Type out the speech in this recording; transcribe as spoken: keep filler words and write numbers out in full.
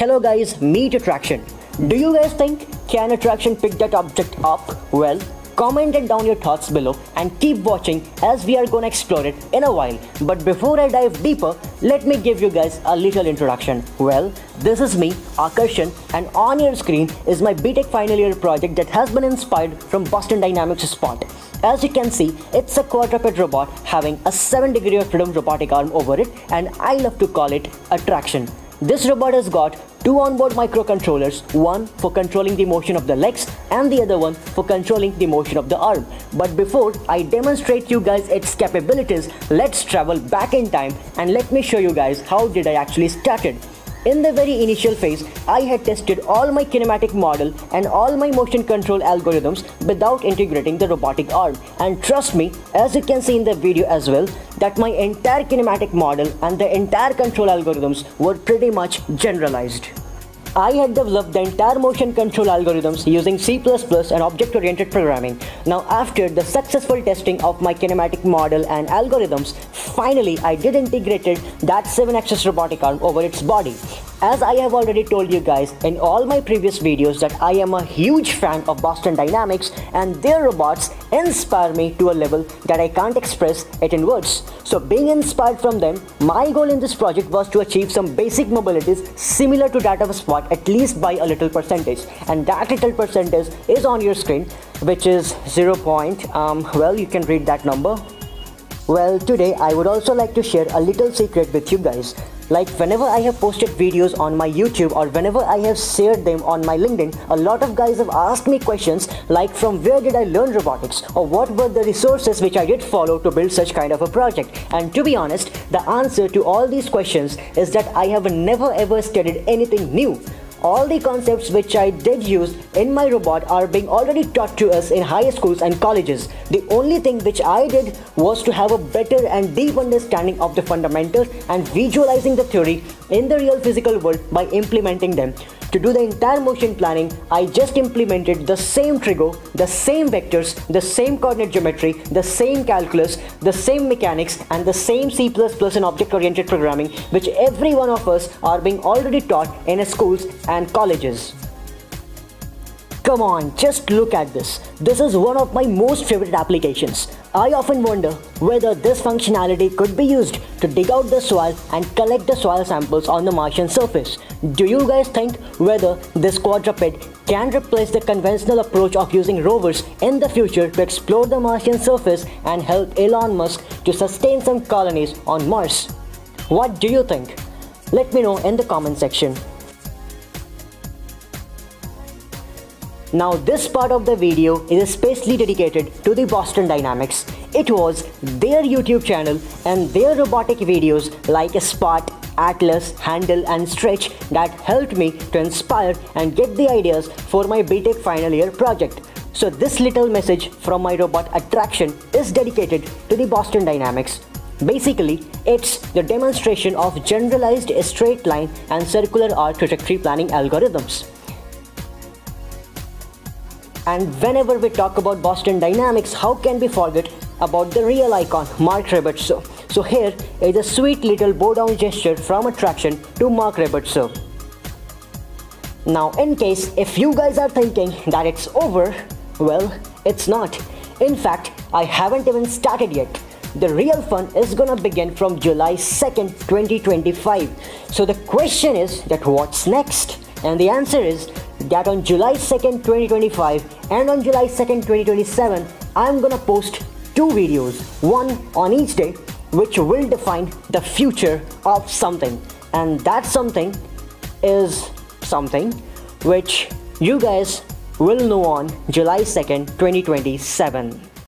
Hello guys, meet Attraction. Do you guys think, can Attraction pick that object up? Well, comment it down your thoughts below and keep watching as we are gonna explore it in a while. But before I dive deeper, let me give you guys a little introduction. Well, this is me, Akarshan, and on your screen is my B Tech final year project that has been inspired from Boston Dynamics Spot. As you can see, it's a quadruped robot having a seven degree of freedom robotic arm over it, and I love to call it Attraction. This robot has got two onboard microcontrollers, one for controlling the motion of the legs and the other one for controlling the motion of the arm. But before I demonstrate you guys its capabilities, let's travel back in time and let me show you guys how did I actually started. In the very initial phase, I had tested all my kinematic model and all my motion control algorithms without integrating the robotic arm, and trust me, as you can see in the video as well, that my entire kinematic model and the entire control algorithms were pretty much generalized. I had developed the entire motion control algorithms using C plus plus and object-oriented programming. Now after the successful testing of my kinematic model and algorithms, finally I did integrated that seven axis robotic arm over its body. As I have already told you guys in all my previous videos that I am a huge fan of Boston Dynamics, and their robots inspire me to a level that I can't express it in words. So being inspired from them, my goal in this project was to achieve some basic mobilities similar to that of a Spot, at least by a little percentage, and that little percentage is on your screen, which is zero point, um, well, you can read that number. Well, today I would also like to share a little secret with you guys. Like whenever I have posted videos on my YouTube or whenever I have shared them on my LinkedIn, a lot of guys have asked me questions like from where did I learn robotics, or what were the resources which I did follow to build such kind of a project. And to be honest, the answer to all these questions is that I have never ever studied anything new. All the concepts which I did use in my robot are being already taught to us in high schools and colleges. The only thing which I did was to have a better and deep understanding of the fundamentals and visualizing the theory in the real physical world by implementing them. To do the entire motion planning, I just implemented the same trigo, the same vectors, the same coordinate geometry, the same calculus, the same mechanics, and the same C plus plus and object-oriented programming which every one of us are being already taught in schools and colleges. Come on, just look at this. This is one of my most favorite applications. I often wonder whether this functionality could be used to dig out the soil and collect the soil samples on the Martian surface. Do you guys think whether this quadruped can replace the conventional approach of using rovers in the future to explore the Martian surface and help Elon Musk to sustain some colonies on Mars? What do you think? Let me know in the comment section. Now this part of the video is especially dedicated to the Boston Dynamics. It was their YouTube channel and their robotic videos like Spot, Atlas, Handle and Stretch that helped me to inspire and get the ideas for my B Tech final year project. So this little message from my robot Attraction is dedicated to the Boston Dynamics. Basically, it's the demonstration of generalized straight line and circular arc trajectory planning algorithms. And whenever we talk about Boston Dynamics, how can we forget about the real icon, Marc Raibert? So, so here is a sweet little bow down gesture from Attraction to Marc Raibert. So, now in case if you guys are thinking that it's over, well, it's not. In fact, I haven't even started yet. The real fun is gonna begin from July second twenty twenty-five. So the question is that what's next? And the answer is that on July second twenty twenty-five and on July second twenty twenty-seven, I'm gonna post two videos, one on each day, which will define the future of something. And that something is something which you guys will know on July second twenty twenty-seven.